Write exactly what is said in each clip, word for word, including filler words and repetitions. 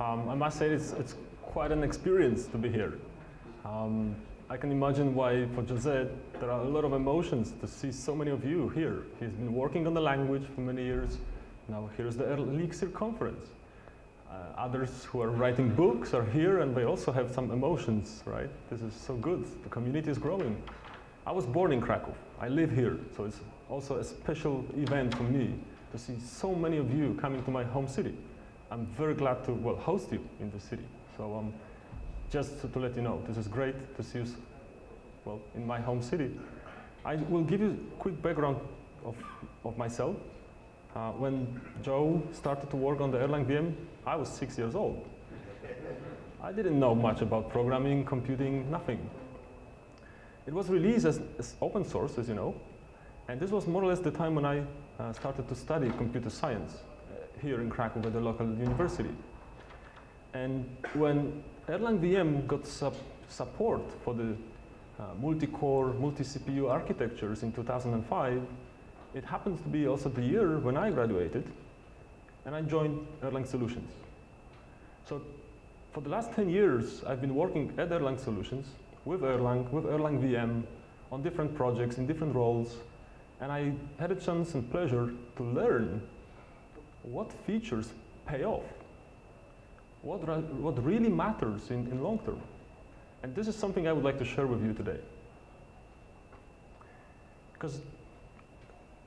Um, I must say it's, it's quite an experience to be here. Um, I can imagine why for Jose there are a lot of emotions to see so many of you here. He's been working on the language for many years. Now here's the Elixir Conference. Uh, others who are writing books are here and they also have some emotions, right? This is so good. The community is growing. I was born in Krakow. I live here, so it's also a special event for me to see so many of you coming to my home city. I'm very glad to well, host you in the city. So um, just to, to let you know, this is great to see you well, in my home city. I will give you a quick background of, of myself. Uh, when Joe started to work on the Erlang V M, I was six years old. I didn't know much about programming, computing, nothing. It was released as, as open source, as you know, and this was more or less the time when I uh, started to study computer science here in Krakow at the local university. And when Erlang V M got sub support for the uh, multi-core, multi-C P U architectures in two thousand five, it happens to be also the year when I graduated and I joined Erlang Solutions. So for the last ten years, I've been working at Erlang Solutions with Erlang, with Erlang V M, on different projects, in different roles, and I had a chance and pleasure to learn what features pay off, what, what really matters in, in long term. And this is something I would like to share with you today. Because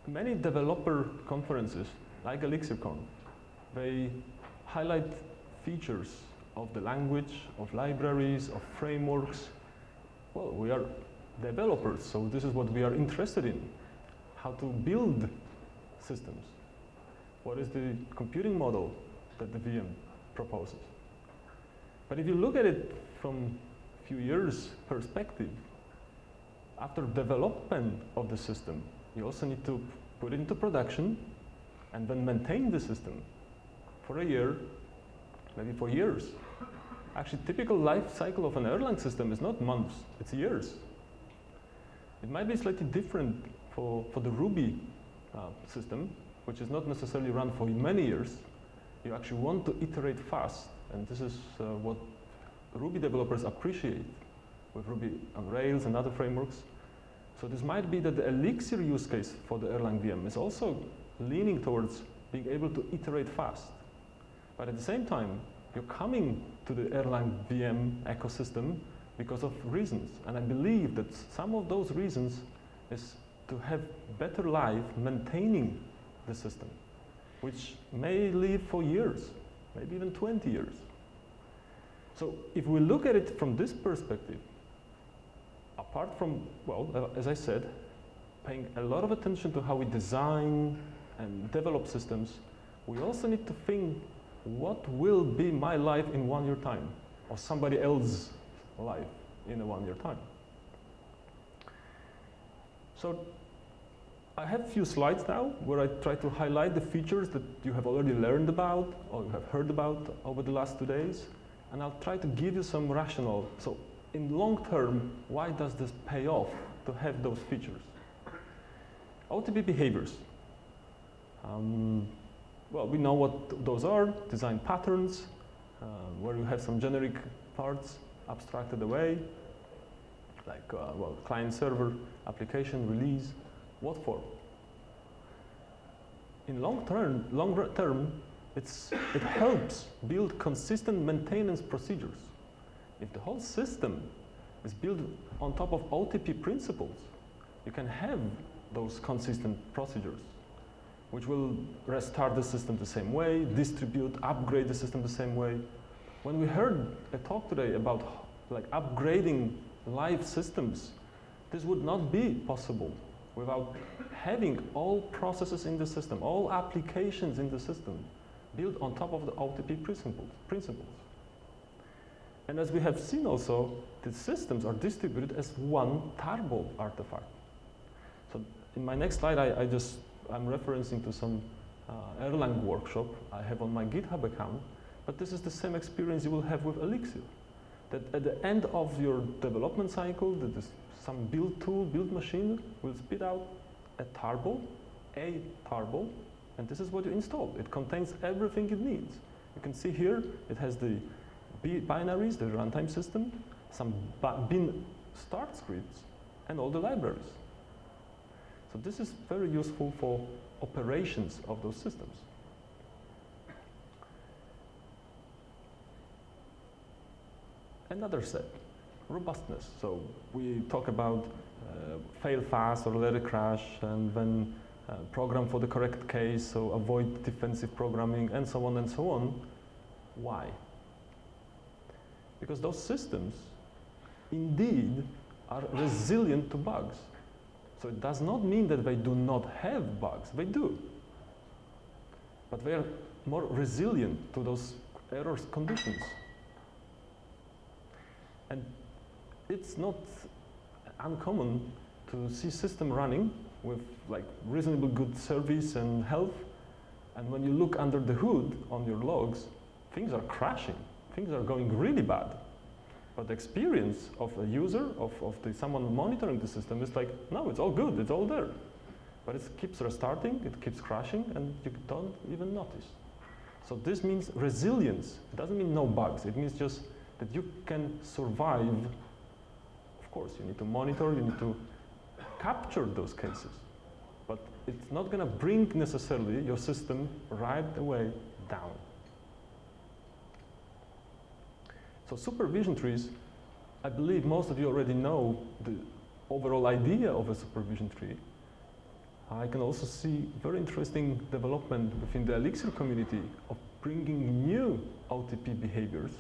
many developer conferences, like ElixirCon, they highlight features of the language, of libraries, of frameworks. Well, we are developers, so this is what we are interested in, how to build systems. What is the computing model that the V M proposes? But if you look at it from a few years perspective, after development of the system, you also need to put it into production and then maintain the system for a year, maybe for years. Actually, typical life cycle of an Erlang system is not months, it's years. It might be slightly different for, for the Ruby uh, system, which is not necessarily run for many years. You actually want to iterate fast, and this is uh, what Ruby developers appreciate with Ruby on Rails and other frameworks. So this might be that the Elixir use case for the Erlang V M is also leaning towards being able to iterate fast. But at the same time, you're coming to the Erlang V M ecosystem because of reasons. And I believe that some of those reasons is to have better life maintaining the system, which may live for years, maybe even twenty years. So if we look at it from this perspective, apart from, well, as I said, paying a lot of attention to how we design and develop systems, we also need to think what will be my life in one year time, or somebody else's life in a one year time. So I have a few slides now where I try to highlight the features that you have already learned about or you have heard about over the last two days, and I'll try to give you some rationale. So in long term, why does this pay off to have those features? O T P behaviors. Um, Well, we know what those are, design patterns, uh, where you have some generic parts abstracted away, like uh, well, client-server, application, release, what for? In long term, long term it's, it helps build consistent maintenance procedures. If the whole system is built on top of O T P principles, you can have those consistent procedures, which will restart the system the same way, distribute, upgrade the system the same way. When we heard a talk today about like upgrading live systems, this would not be possible without having all processes in the system, all applications in the system, built on top of the O T P principles. And as we have seen also, the systems are distributed as one tarball artifact. So in my next slide, I, I just I'm referencing to some uh, Erlang workshop I have on my GitHub account, but this is the same experience you will have with Elixir. That at the end of your development cycle, that is some build tool, build machine will spit out a tarball, a tarball, and this is what you install. It contains everything it needs. You can see here it has the binaries, the runtime system, some bin start scripts, and all the libraries. So this is very useful for operations of those systems. Another set, robustness. So we talk about uh, fail fast or let it crash, and then uh, program for the correct case, so avoid defensive programming, and so on and so on. Why? Because those systems indeed are resilient to bugs. So it does not mean that they do not have bugs, they do. But they are more resilient to those errors conditions. And it's not uncommon to see system running with like reasonably good service and health. And when you look under the hood on your logs, things are crashing. Things are going really bad. But the experience of a user, of, of the, someone monitoring the system is like, no, it's all good, it's all there. But it keeps restarting, it keeps crashing, and you don't even notice. So this means resilience. It doesn't mean no bugs. It means just that you can survive. Of course, you need to monitor, you need to capture those cases. But it's not going to bring necessarily your system right away down. So supervision trees, I believe most of you already know the overall idea of a supervision tree. I can also see very interesting development within the Elixir community of bringing new O T P behaviors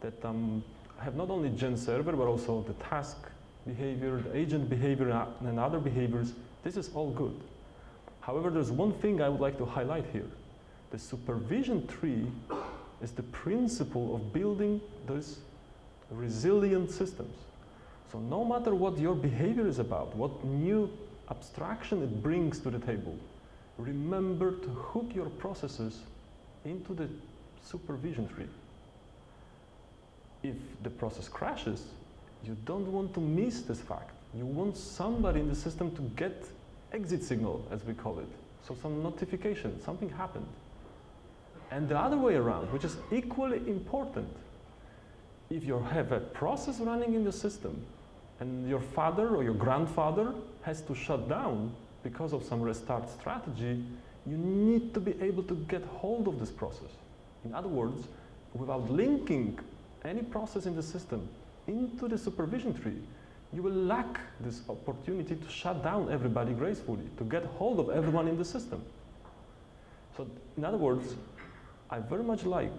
that um, have not only GenServer, but also the task behavior, the agent behavior, and other behaviors. This is all good. However, there's one thing I would like to highlight here. The supervision tree is the principle of building those resilient systems. So no matter what your behavior is about, what new abstraction it brings to the table, remember to hook your processes into the supervision tree. If the process crashes, you don't want to miss this fact. You want somebody in the system to get exit signal, as we call it. So some notification, something happened. And the other way around, which is equally important. If you have a process running in the system and your father or your grandfather has to shut down because of some restart strategy, you need to be able to get hold of this process. In other words, without linking any process in the system into the supervision tree, you will lack this opportunity to shut down everybody gracefully, to get hold of everyone in the system. So in other words, I very much like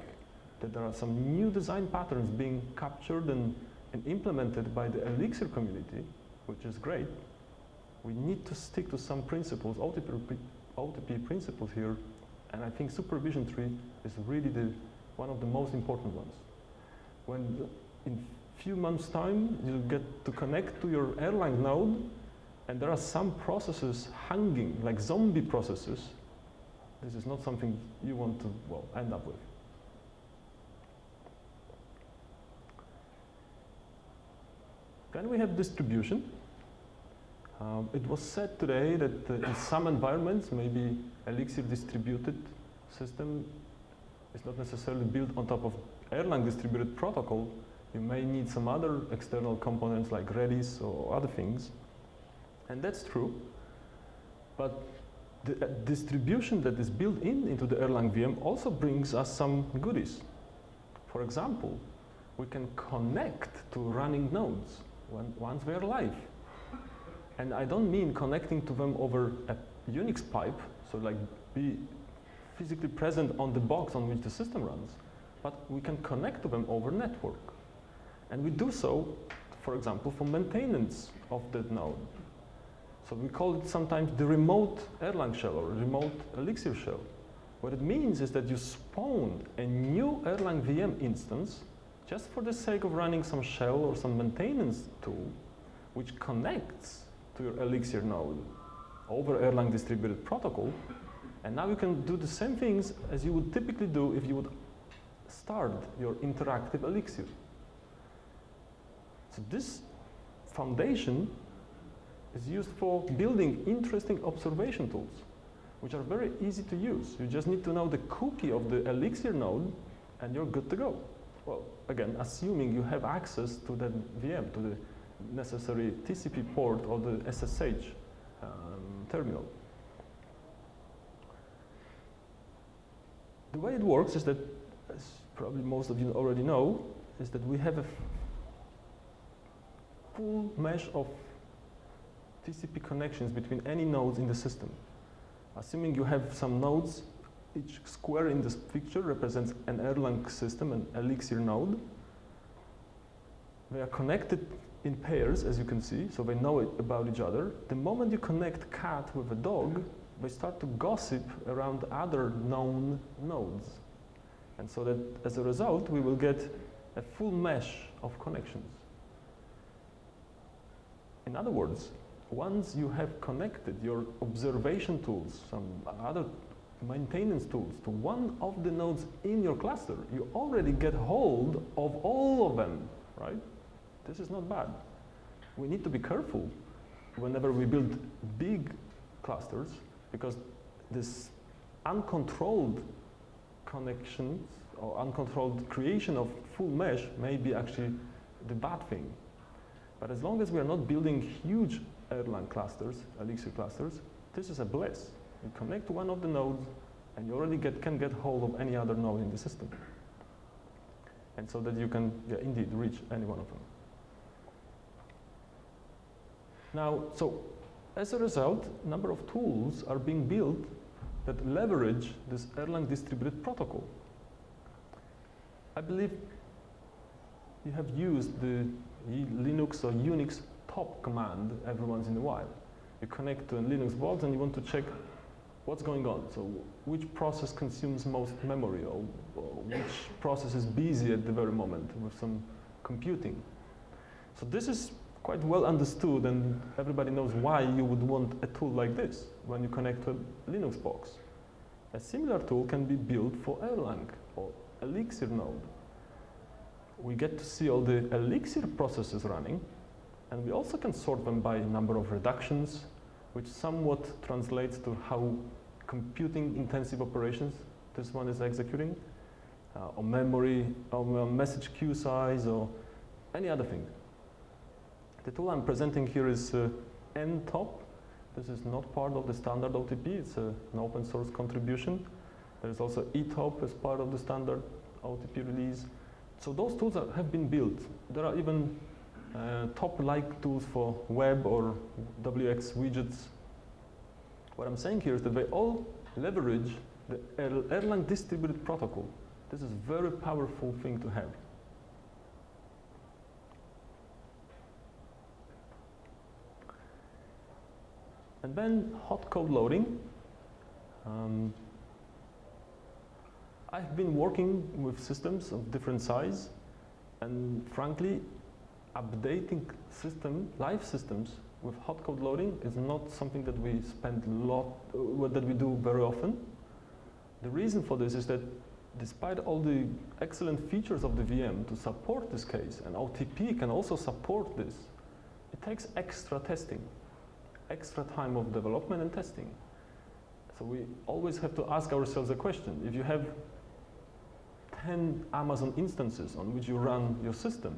that there are some new design patterns being captured and, and implemented by the Elixir community, which is great. We need to stick to some principles, O T P, O T P principles here, and I think supervision tree is really the, one of the most important ones. When in few months' time, you get to connect to your Erlang node, and there are some processes hanging, like zombie processes. This is not something you want to, well, end up with. Then we have distribution. Um, it was said today that uh, in some environments, maybe Elixir distributed system is not necessarily built on top of Erlang distributed protocol. You may need some other external components like Redis or other things. And that's true. But the distribution that is built in into the Erlang V M also brings us some goodies. For example, we can connect to running nodes when, once they are live. And I don't mean connecting to them over a Unix pipe, so like be physically present on the box on which the system runs, but we can connect to them over network. And we do so, for example, for maintenance of that node. So we call it sometimes the remote Erlang shell or remote Elixir shell. What it means is that you spawn a new Erlang V M instance just for the sake of running some shell or some maintenance tool which connects to your Elixir node over Erlang distributed protocol. And now you can do the same things as you would typically do if you would start your interactive Elixir. So this foundation is used for building interesting observation tools. which are very easy to use. You just need to know the cookie of the Elixir node, and you're good to go. Well, again, assuming you have access to the V M, to the necessary T C P port or the S S H um, terminal. The way it works is that, as probably most of you already know, is that we have a full mesh of T C P connections between any nodes in the system. Assuming you have some nodes, each square in this picture represents an Erlang system, an Elixir node. They are connected in pairs, as you can see, so they know it about each other. The moment you connect cat with a dog, they start to gossip around other known nodes. And so that, as a result, we will get a full mesh of connections. In other words, once you have connected your observation tools, some other maintenance tools, to one of the nodes in your cluster, you already get hold of all of them, right? This is not bad. We need to be careful whenever we build big clusters, because this uncontrolled connections or uncontrolled creation of full mesh may be actually the bad thing. But as long as we are not building huge Erlang clusters, Elixir clusters, this is a bliss. You connect to one of the nodes and you already get, can get hold of any other node in the system. And so that you can yeah, indeed reach any one of them. Now, so as a result, a number of tools are being built that leverage this Erlang distributed protocol. I believe you have used the Linux or Unix top command every once in a while. You connect to a Linux box and you want to check what's going on. So which process consumes most memory, or, or which process is busy at the very moment with some computing. So this is quite well understood, and everybody knows why you would want a tool like this when you connect to a Linux box. A similar tool can be built for Erlang or Elixir node. We get to see all the Elixir processes running, and we also can sort them by number of reductions, which somewhat translates to how computing intensive operations this one is executing, uh, or memory, or message queue size, or any other thing. The tool I'm presenting here is uh, N top. This is not part of the standard O T P. It's uh, an open source contribution. There's also E top as part of the standard O T P release. So those tools are, have been built. There are even uh, top-like tools for web or W X widgets. What I'm saying here is that they all leverage the Erlang distributed protocol. This is a very powerful thing to have. And then hot code loading. Um, I've been working with systems of different size, and frankly, updating system, live systems with hot code loading is not something that we spend lot, uh, that we do very often. The reason for this is that despite all the excellent features of the V M to support this case, and O T P can also support this, it takes extra testing. Extra time of development and testing. So we always have to ask ourselves a question. If you have ten Amazon instances on which you run your system,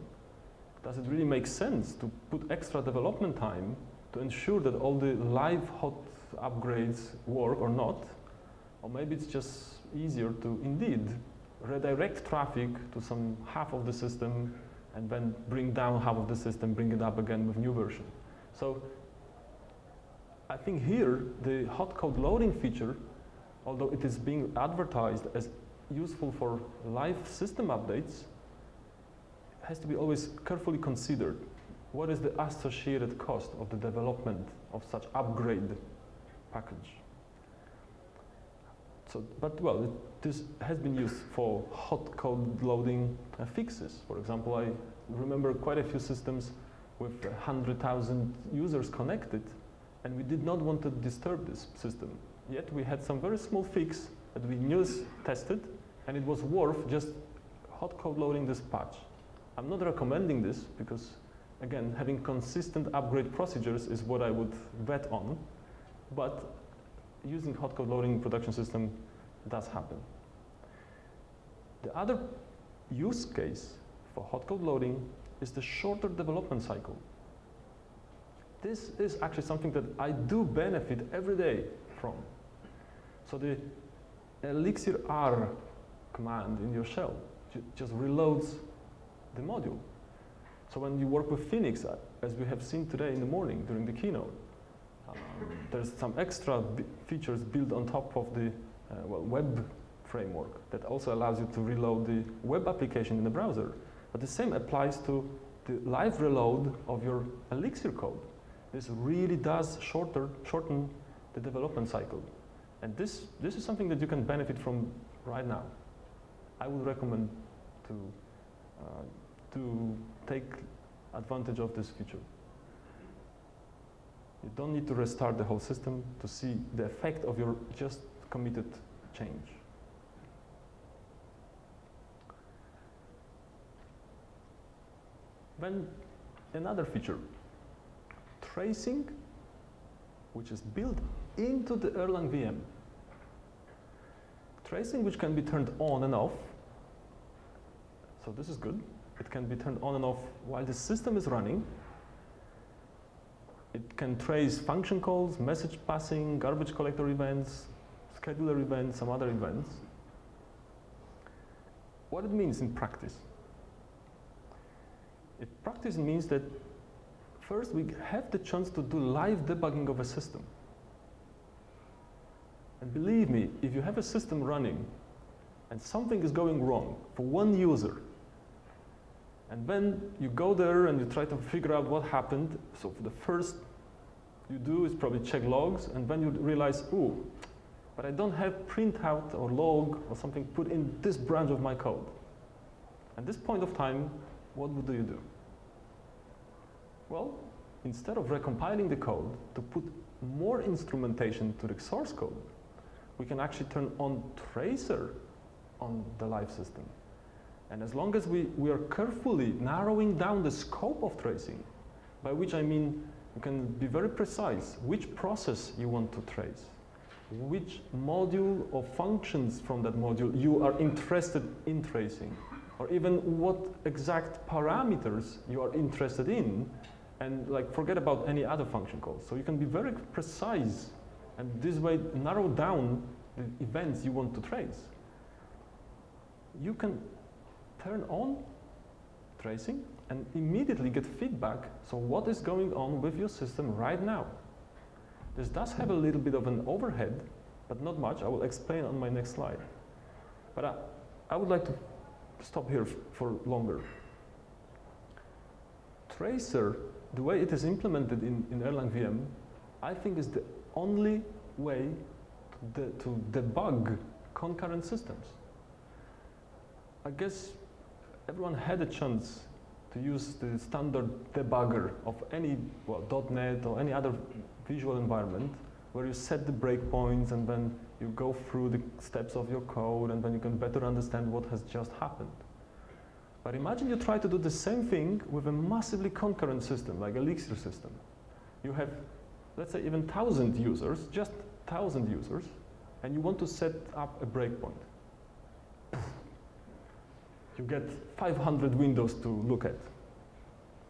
does it really make sense to put extra development time to ensure that all the live hot upgrades work or not? Or maybe it's just easier to indeed redirect traffic to some half of the system and then bring down half of the system, bring it up again with new version. So I think here the hot code loading feature, although it is being advertised as useful for live system updates, has to be always carefully considered. What is the associated cost of the development of such upgrade package? So, but well, it, this has been used for hot code loading uh, fixes. For example, I remember quite a few systems with one hundred thousand users connected, and we did not want to disturb this system. Yet we had some very small fix that we news tested, and it was worth just hot code loading this patch. I'm not recommending this because, again, having consistent upgrade procedures is what I would bet on. But using hot code loading in production system does happen. The other use case for hot code loading is the shorter development cycle. This is actually something that I do benefit every day from. So the Elixir R command in your shell just reloads the module. So when you work with Phoenix, as we have seen today in the morning during the keynote, um, there's some extra features built on top of the uh, well, web framework that also allows you to reload the web application in the browser. But the same applies to the live reload of your Elixir code. This really does shorter, shorten the development cycle. And this, this is something that you can benefit from right now. I would recommend to, uh, to take advantage of this feature. You don't need to restart the whole system to see the effect of your just committed change. Then another feature, tracing, which is built into the Erlang V M. Tracing, which can be turned on and off. So this is good. It can be turned on and off while the system is running. It can trace function calls, message passing, garbage collector events, scheduler events, some other events. What it means in practice? In practice, it means that first we have the chance to do live debugging of a system. And believe me, if you have a system running and something is going wrong for one user, and then you go there and you try to figure out what happened, so for the first you do is probably check logs, and then you realize, ooh, but I don't have printout or log or something put in this branch of my code. At this point of time, what would you do? Well, instead of recompiling the code to put more instrumentation to the source code, we can actually turn on tracer on the live system. And as long as we, we are carefully narrowing down the scope of tracing, by which I mean you can be very precise which process you want to trace, which module or functions from that module you are interested in tracing, or even what exact parameters you are interested in, and like forget about any other function calls. So you can be very precise and this way narrow down the events you want to trace. You can turn on tracing and immediately get feedback, so what is going on with your system right now. This does have a little bit of an overhead, but not much. I will explain on my next slide. But I, I would like to stop here for longer. Tracer, the way it is implemented in, in Erlang V M, I think is the only way to, de to debug concurrent systems. I guess everyone had a chance to use the standard debugger of any well, dot net or any other visual environment where you set the breakpoints and then you go through the steps of your code and then you can better understand what has just happened. But imagine you try to do the same thing with a massively concurrent system, like Elixir system. You have, let's say, even one thousand users, just one thousand users, and you want to set up a breakpoint. You get five hundred windows to look at.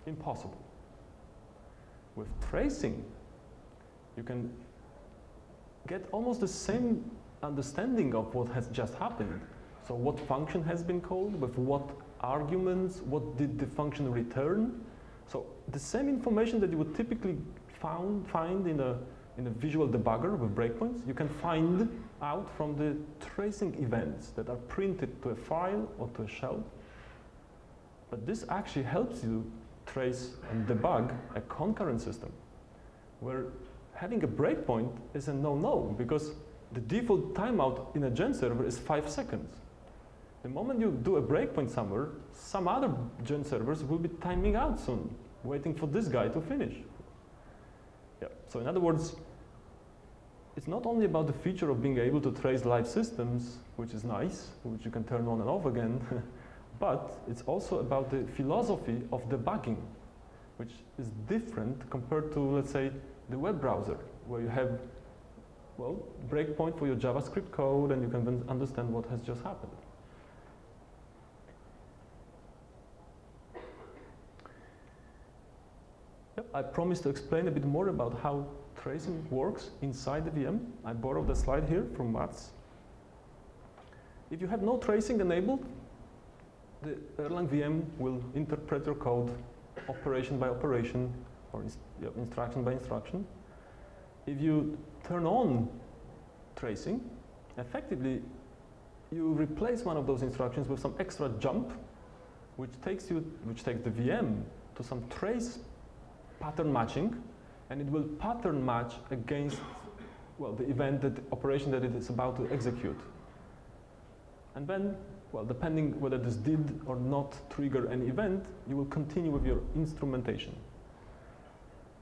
Impossible. With tracing, you can get almost the same understanding of what has just happened. So what function has been called, with what arguments, what did the function return. So the same information that you would typically found, find in a, in a visual debugger with breakpoints, you can find out from the tracing events that are printed to a file or to a shell. But this actually helps you trace and debug a concurrent system, where having a breakpoint is a no-no, because the default timeout in a gen server is five seconds. The moment you do a breakpoint somewhere, some other gen servers will be timing out soon, waiting for this guy to finish. Yeah. So in other words, it's not only about the feature of being able to trace live systems, which is nice, which you can turn on and off again, but it's also about the philosophy of debugging, which is different compared to, let's say, the web browser, where you have well, breakpoint for your JavaScript code, and you can then understand what has just happened. Yep, I promised to explain a bit more about how tracing works inside the V M. I borrowed the slide here from Mats. If you have no tracing enabled, the Erlang V M will interpret your code operation by operation, or inst yeah, instruction by instruction. If you turn on tracing, effectively you replace one of those instructions with some extra jump, which takes you, which takes the V M to some trace pattern matching, and it will pattern match against, well, the event, that operation that it is about to execute. And then, well, depending whether this did or not trigger an event, you will continue with your instrumentation.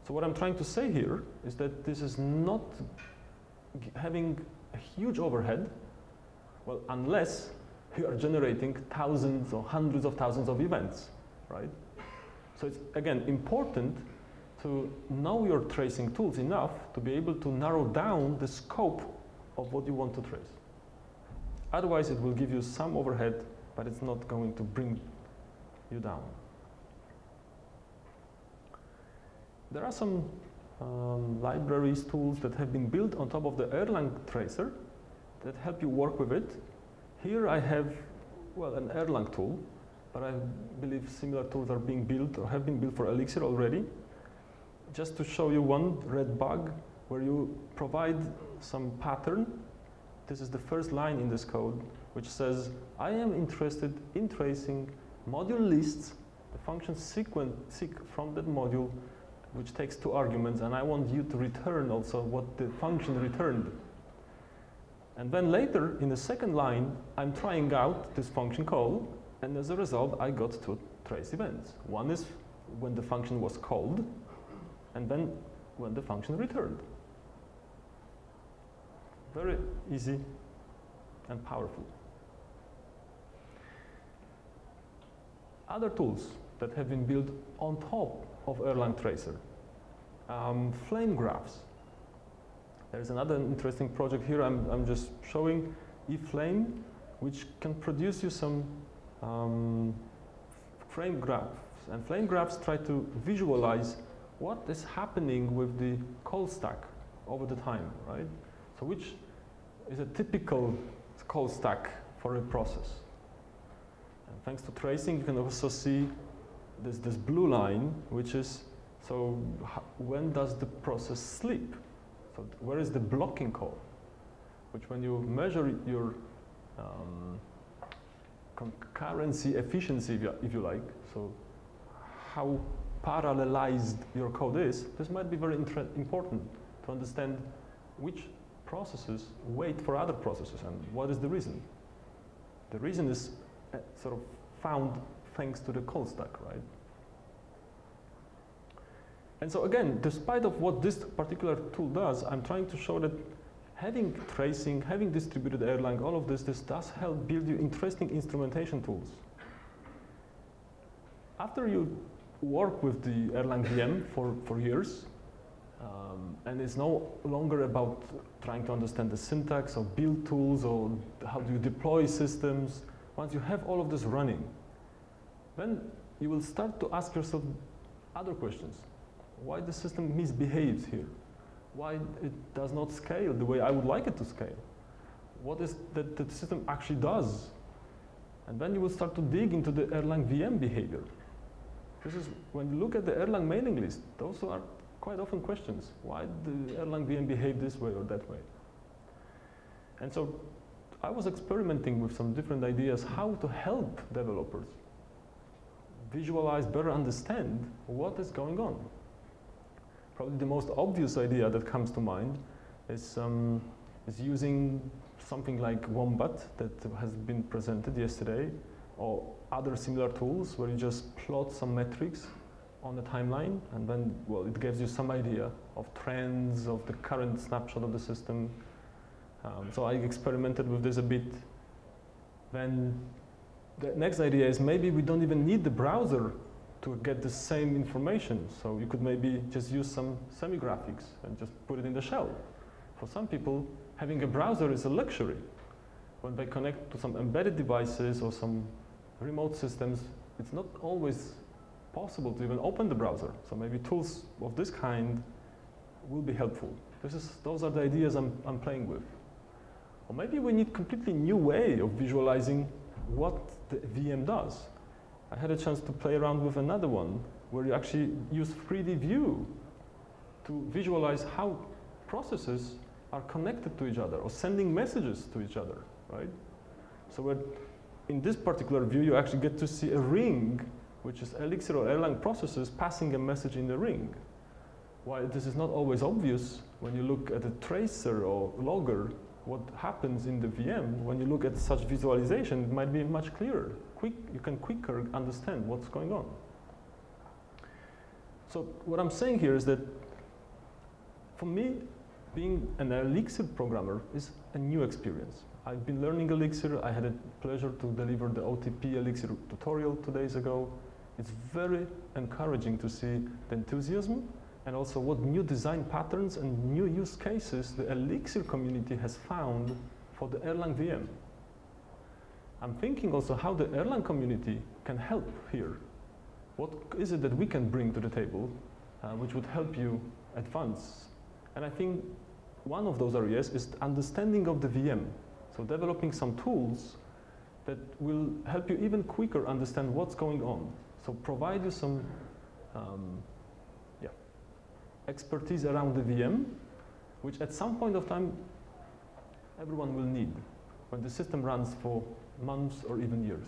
So what I'm trying to say here is that this is not g having a huge overhead, well, unless you are generating thousands or hundreds of thousands of events, right? So it's, again, important to know your tracing tools enough to be able to narrow down the scope of what you want to trace. Otherwise, it will give you some overhead, but it's not going to bring you down. There are some um, libraries, tools that have been built on top of the Erlang tracer that help you work with it. Here I have, well, an Erlang tool, but I believe similar tools are being built or have been built for Elixir already. Just to show you one red bug where you provide some pattern. This is the first line in this code, which says, I am interested in tracing module lists, the function sequence from that module, which takes two arguments, and I want you to return also what the function returned. And then later, in the second line, I'm trying out this function call, and as a result, I got two trace events. One is when the function was called, and then when the function returned. Very easy and powerful. Other tools that have been built on top of Erlang Tracer. Um, flame graphs. There's another interesting project here I'm, I'm just showing, eFlame, which can produce you some um, flame graphs. And flame graphs try to visualize what is happening with the call stack over the time, right? So which is a typical call stack for a process. And thanks to tracing, you can also see this, this blue line, which is, so when does the process sleep? So where is the blocking call? Which, when you measure your um, concurrency efficiency, if you like, so how parallelized your code is, this might be very important to understand which processes wait for other processes and what is the reason. The reason is uh, sort of found thanks to the call stack, right? And so again, despite of what this particular tool does, I'm trying to show that having tracing, having distributed Erlang, all of this, this does help build you interesting instrumentation tools. After you work with the Erlang V M for, for years, Um, and it's no longer about trying to understand the syntax or build tools or how do you deploy systems. Once you have all of this running, then you will start to ask yourself other questions. Why the system misbehaves here? Why it does not scale the way I would like it to scale? What is that the system actually does? And then you will start to dig into the Erlang V M behavior. This is, when you look at the Erlang mailing list, those are quite often questions. Why did Erlang V M behave this way or that way? And so I was experimenting with some different ideas how to help developers visualize, better understand what is going on. Probably the most obvious idea that comes to mind is, um, is using something like Wombat that has been presented yesterday, or other similar tools where you just plot some metrics on the timeline, and then, well, it gives you some idea of trends, of the current snapshot of the system. Um, so I experimented with this a bit. Then the next idea is maybe we don't even need the browser to get the same information. So you could maybe just use some semi-graphics and just put it in the shell. For some people, having a browser is a luxury. When they connect to some embedded devices or some remote systems, it's not always possible to even open the browser. So maybe tools of this kind will be helpful. This is, those are the ideas I'm, I'm playing with. Or maybe we need a completely new way of visualizing what the V M does. I had a chance to play around with another one where you actually use three D view to visualize how processes are connected to each other or sending messages to each other. Right? So in this particular view, you actually get to see a ring, which is Elixir or Erlang processes passing a message in the ring. While this is not always obvious when you look at a tracer or logger, what happens in the V M, when you look at such visualization, it might be much clearer. Quick, you can quicker understand what's going on. So what I'm saying here is that for me, being an Elixir programmer is a new experience. I've been learning Elixir. I had a pleasure to deliver the O T P Elixir tutorial two days ago. It's very encouraging to see the enthusiasm and also what new design patterns and new use cases the Elixir community has found for the Erlang V M. I'm thinking also how the Erlang community can help here. What is it that we can bring to the table uh, which would help you advance? And I think one of those areas is the understanding of the V M. So developing some tools that will help you even quicker understand what's going on. So provide you some um, yeah, expertise around the V M, which at some point of time, everyone will need when the system runs for months or even years.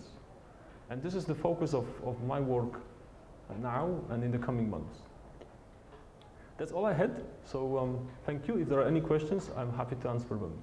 And this is the focus of, of my work now and in the coming months. That's all I had. So um, thank you. If there are any questions, I'm happy to answer them.